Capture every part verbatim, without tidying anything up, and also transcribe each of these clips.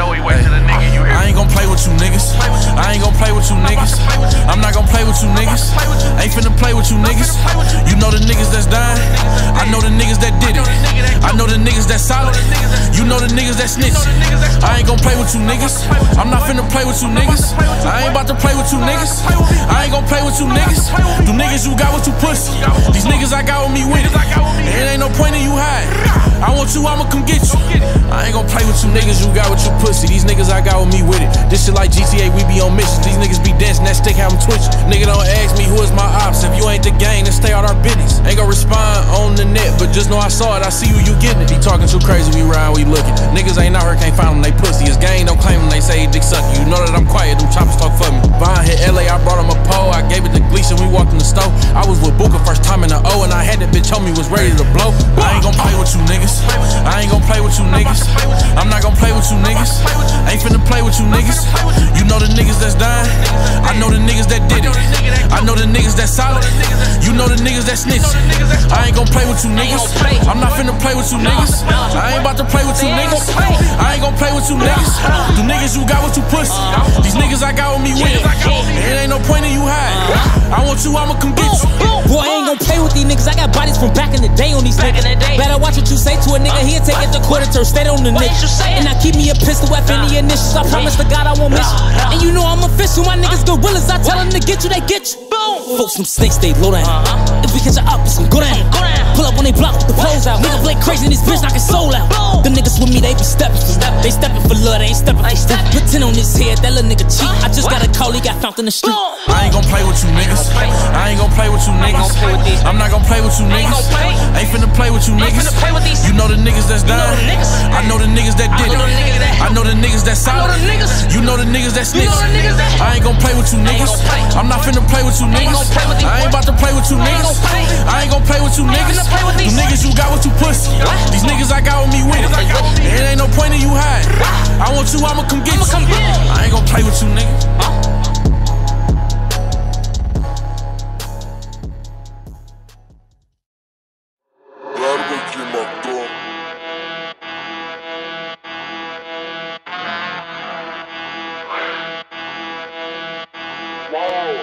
know he wasted a nigga, you hear me? I ain't gon' play with you niggas. I ain't gon' play with you niggas. I'm not gon' play with you niggas. Ain't finna play with you niggas. You know the niggas that's dying. I know the niggas that did it. I know the niggas that's solid. You know the niggas that snitch. I ain't gon' play with you niggas. I'm not finna play with you niggas. I ain't about to play with you niggas. I ain't gon' play with you niggas. You niggas you got with you pussy. These niggas I got with me with it. It ain't no point in you hiding. I want you, I'ma come get you. I ain't gon' play with you niggas, you got with your pussy. These niggas I got with me with it. This shit like G T A, we be on missions. These niggas be dancing, that stick have them twitching. Nigga don't ask me who is my ops. If you ain't the gang, then stay out our business. Ain't gon' respond on the net, but just know I saw it, I see you, you getting it. He talking too crazy, we ride, we looking. Niggas ain't out here, can't find them, they pussy. His gang don't claim them, they say he dick sucking. You know that I'm quiet, them choppers talk for me. Bond hit L A, I brought him a pole. I gave it to Gleason, we walked in the store. I was with Booker first time in the O, and I had that bitch homie, was ready to blow. I ain't gon' play with you niggas. I ain't gon' play with you niggas. I'm not gon' play with you niggas. Ain't finna play with you niggas. You know the niggas that's dying. I know the niggas that did it. I know the niggas that's solid. You know the niggas that snitch. I ain't gon' play with you niggas. I'm not finna play with you niggas. I ain't about to play with you niggas. I ain't gon' play with you niggas. The niggas you got with you pussy. These niggas I got with me with it. It ain't no point in you hiding. I want you, I'ma come get you. Boy, I ain't gon' play with these niggas. I got bodies from back in the day on these niggas. Better watch what you say to a nigga, he'll take it to quarter turn, stay on the nigga. And I keep me a pistol after any initials. I promise to God I won't miss you. And you know I'm official, my niggas gorillas. I tell them to get you, they get you. Boom. Folks, them snakes, they low down. If we catch you up, it's gon' go down. Pull up on they block with the clothes out. Nigga play crazy in this bitch, knock his soul out. Them niggas with me, they be steppin'. They steppin' for love, they ain't steppin'. Pretend on his head, that little nigga cheat. I just got a call, he got found in the street. I ain't gon' play with you niggas. I ain't gon' play with you niggas. I'm not gon' play with you niggas. Ain't finna play with you niggas. You know the niggas that's dying. I know the niggas that did it. I know the niggas that solid. You know the niggas that snitch. I ain't gon' play with you niggas. I'm not finna play with you niggas. I ain't about to play with you niggas. I ain't gon' play with you niggas. You niggas you got with you pussy. These niggas I got with me with it. It ain't no point in you hiding. I want you, I'ma come get you. I ain't gon' play with you niggas.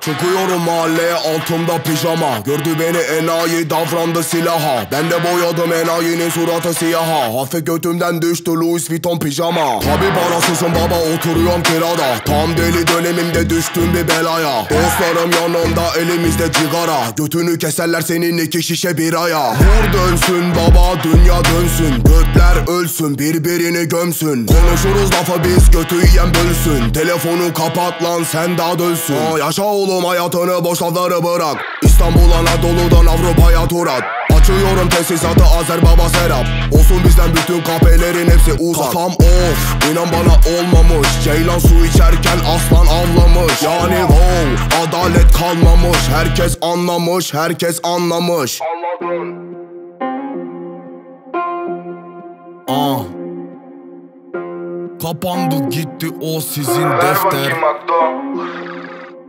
Çıkıyorum mahalleye altımda pijama. Gördü beni enayi davrandı silaha. Ben de boyadım enayinin suratı siyaha. Hafif götümden düştü Louis Vuitton pijama. Tabi parasızım baba oturuyorum kirada. Tam deli dönemimde düştüm bir belaya. Dostlarım yanımda elimizde cigara. Götünü keserler senin iki şişe biraya. Vur dönsün baba dünya dönsün. Götler ölsün birbirini gömsün. Konuşuruz lafı biz götü yiyen bölsün. Telefonu kapat lan sen daha dölsün. Aa, yaşa oğlum hayatını boş lafları bırak. İstanbul Anadolu'dan Avrupa'ya tur at. Açıyorum tesisatı Azer Baba Serap. Olsun bizden bütün kahpelerin hepsi uzak. Kafam off inan bana olmamış. Ceylan su içerken aslan avlamış. Yani wow adalet kalmamış. Herkes anlamış herkes anlamış. Ah. Kapandı gitti o sizin defter.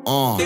Aa,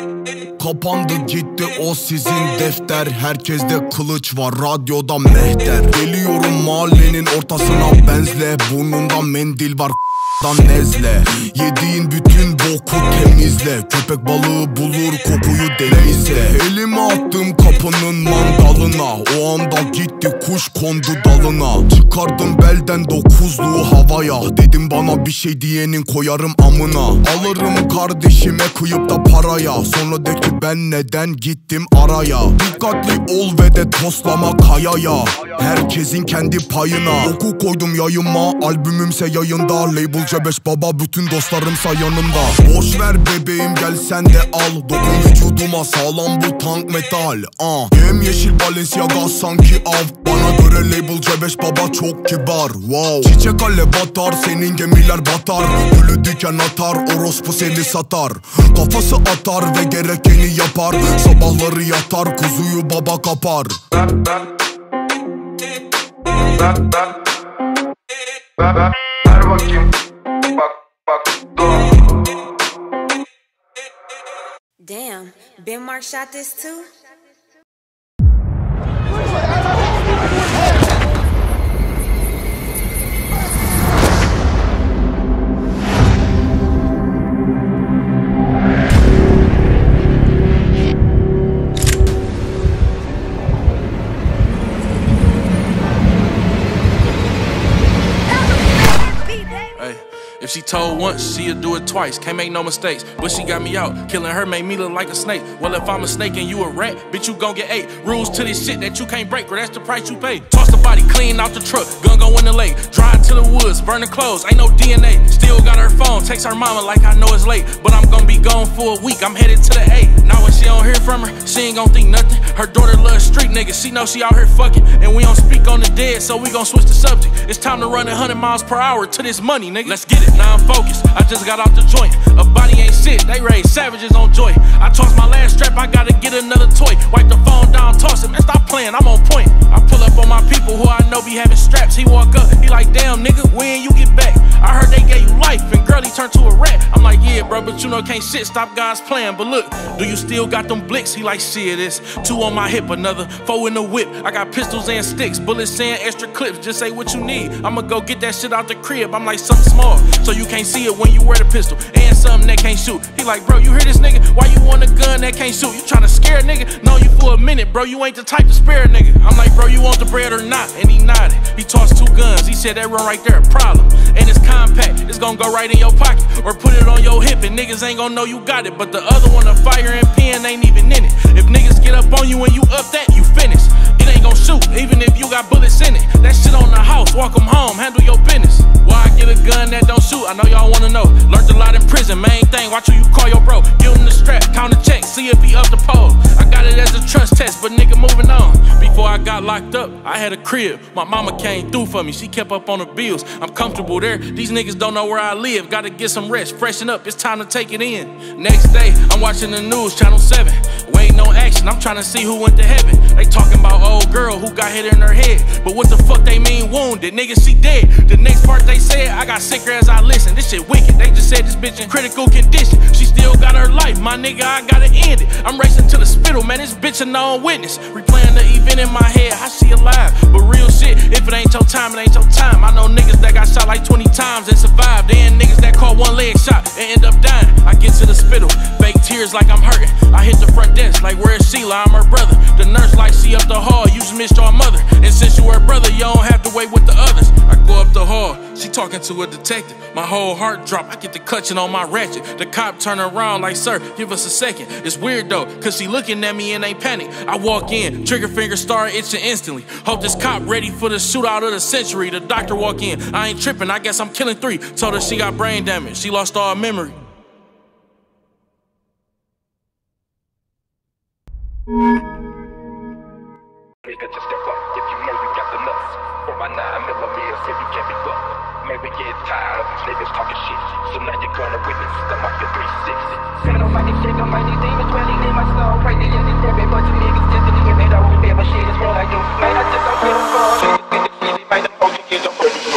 kapandı gitti o sizin defter. Herkeste kılıç var radyoda mehter. Geliyorum mahallenin ortasına benzle. Burnunda mendil var f***dan nezle. Yediğin bütün boku temizle. Köpek balığı bulur kokuyu denizle. Elimi attım kapının mandalına. O anda gitti kuş kondu dalına. Çıkardım belden dokuzluğu havaya. Dedim bana bir şey diyenin koyarım amına. Alırım kardeşime kıyıp da paraya. Sonra de ki ben neden gittim araya. Dikkatli ol ve de toslama kayaya. Herkesin kendi payına. Boku koydum yayıma albümümse yayında. Label cebeş baba bütün dostlarımsa yanımda. Boşver bebeğim gel sen de al. Dokun vücuduma sağlam bu tank metal. uh. Yemyeşil Balenciaga sanki av. Bana göre label cebeş baba çok kibar. Wow. Çiçek ale batar senin gemiler batar. Gülü diken atar orospu seni satar. Kafası atar ve gerekeni yapar. Sabahları yatar kuzuyu baba kapar. Ver bakayım. Bak bak dur. Damn, Ben Mark shot this too? If she told once, she'll do it twice. Can't make no mistakes, but she got me out. Killing her made me look like a snake. Well, if I'm a snake and you a rat, bitch, you gon' get ate. Rules to this shit that you can't break, or that's the price you pay. Toss the body clean out the truck, gun go in the lake. Drive to the woods, burn the clothes, ain't no D N A. Still got her phone, text her mama like I know it's late. But I'm gon' be gone for a week, I'm headed to the A. Now when she don't hear from her, she ain't gon' think nothing. Her daughter loves street niggas, she know she out here fucking. And we don't speak on the dead, so we gon' switch the subject. It's time to run a hundred miles per hour to this money, nigga. Let's get it. Now I'm focused, I just got off the joint. A body ain't shit, they raise savages on joy. I tossed my last strap, I gotta get another toy. Wipe the phone down, toss it, man, stop playing, I'm on point. I pull up on my people who I know be having straps. He walk up, he like, damn nigga, when you get back? I heard they gave you life, and girl, he turned to a rat. I'm like, yeah, bro, but you know can't shit stop God's plan. But look, do you still got them blicks? He like, shit, it's two on my hip, another four in the whip. I got pistols and sticks, bullets and extra clips. Just say what you need, I'ma go get that shit out the crib. I'm like, something small, so you can't see it when you wear the pistol, and something that can't shoot. He like, bro, you hear this nigga? Why you want a gun that can't shoot? You tryna scare a nigga? Know you for a minute, bro, you ain't the type to spare a nigga. I'm like, bro, you want the bread or not? And he nodded, he tossed two guns, he said that run right there a problem. And it's compact, it's gonna go right in your pocket, or put it on your hip and niggas ain't gonna know you got it. But the other one, a fire and pen, ain't even in it. If niggas get up on you and you up that, you finished. It ain't gonna shoot, even if you got bullets in it. That shit on the house, walk them home, handle your business. Why I get a gun that don't shoot? I know y'all wanna know. Learned a lot in prison, main thing, watch who you call your bro. Give him the strap, count the check, see if he up the pole. I got it as a trust test, but nigga moving on. Before I got locked up, I had a crib. My mama came through for me, she kept up on the bills. I'm comfortable there, these niggas don't know where I live. Gotta get some rest, freshen up, it's time to take it in. Next day, I'm watching the news, channel seven. Waiting on action, I'm trying to see who went to heaven. They talking about old girl who got hit in her head, but what the fuck they mean wounded? Nigga, she dead. The next part they said, I got sicker as I listened. This shit wicked, they just said this bitch in critical condition. She still got her life, my nigga, I gotta end it. I'm racing to the spittle, man, this bitch a known witness. Replaying the event in my head, how she alive? But real shit, if it ain't your time, it ain't your time. I know niggas that got shot like twenty times and survived. Then niggas that caught one leg shot and end up dying. I get to the spittle, fake tears like I'm hurting. I hit the front desk like, where is Sheila? I'm her brother. The nurse like, she up the hall, you just missed your mother. And since you her brother, you don't have to wait with the others. I go up the hall, she talking to a detective. My whole heart drop, I get the clutching on my ratchet. The cop turn around like, sir, give us a second. It's weird though, cause she looking at me and ain't panic. I walk in, trigger finger start itching instantly. Hope this cop ready for the shootout of the century. The doctor walk in, I ain't tripping, I guess I'm killing three. Told her she got brain damage, she lost all memory. Nigga, just step up if you know you got the nuts. For my nine millimeters, if you can't be bucked. Man, we get tired of these niggas talking shit, so now you're gonna witness the mafia three sixty. Man, don't mind these shit, don't mind these demons, dwelling in my soul. Right there, yes, it's every bunch of niggas just in the game, I won't be able to shit, it's what I do. Man, I just don't give a fuck. Niggas in the city, man, I'm gonna get up on you.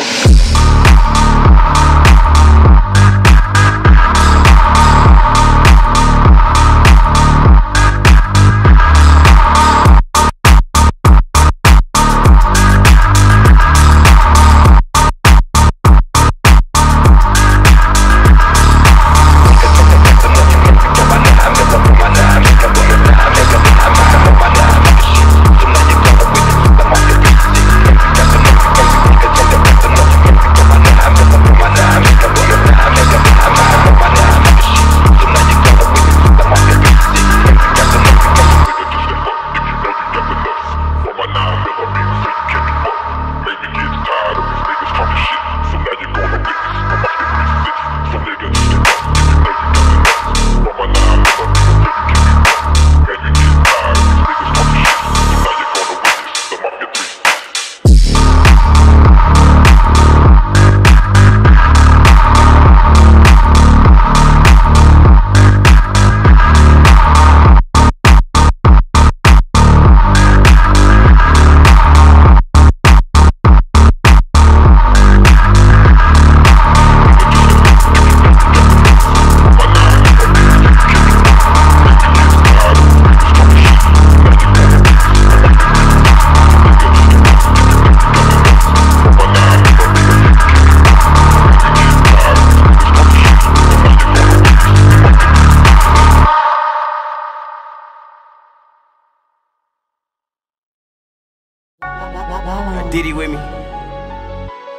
Diddy with me.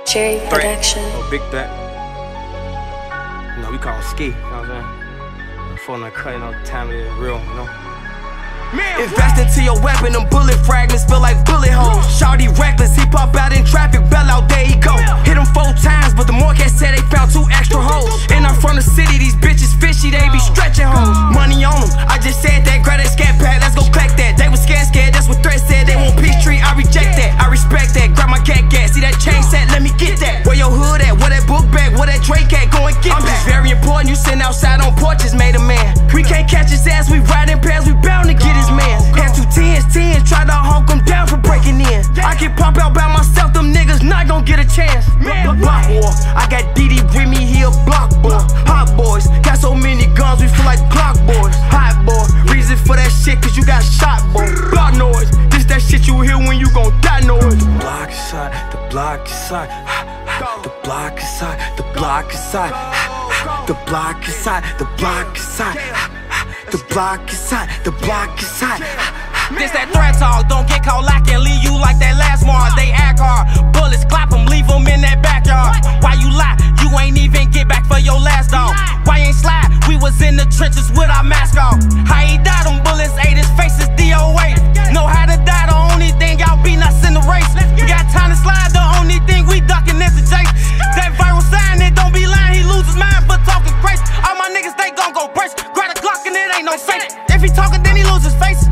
Cherry Production. Oh, big back. know, we call him Ski, you know what I'm saying? Falling a cut, you know, time is real, you know? Man, invest into your weapon, them bullet fragments feel like bullet holes. Shawty reckless, he pop out in traffic, bell out, there he go. Hit him four times, but the Marquette said they found two extra holes. And I'm from the city, these bitches fishy, they be stretching hoes. Money on them, I just said that, grab that scat pad, let's go clack that. They was scared, scared, that's what Threat said, they want peace tree, I reject that. I respect that, grab my cat gat, see that chain set, let me get that. Where your hood at, where that book bag, where that Drake at, go and get I'm that. I'm just very important, you sitting outside on porches, made a man. We can't catch his ass, we riding pairs, we bound to get his man. Had two tens, tens, try to honk him down for breaking in. I can pop out by myself, them niggas not gon' get a chance. Block war, I got D D with me, he a block boy. Hot boys, got so many guns, we feel like Glock boys. Hot boy, reason for that shit, cause you got shot boy. Block noise, this that shit you hear when you gon' die noise. The block is hot, the block is hot. The block is hot, the block is hot. The block is hot, the block is hot. The block is hot, the block is hot. This that threat talk, don't get caught lacking, leave you like that last one. They act hard, bullets clap them, leave them in that backyard. Why you lie? You ain't even get back for your last dog. Why ain't slide? We was in the trenches with our mask off. How he died, them bullets ate his face, his D O A. Know how to die, the only thing y'all beating us in the race. We got time to slide, the only thing we ducking is the chase. That viral sign, it don't be lying, he lose his mind for talking crazy. All my niggas, they gon' go brace. Grab a Glock and it ain't no safe. If he talking, then he lose his face.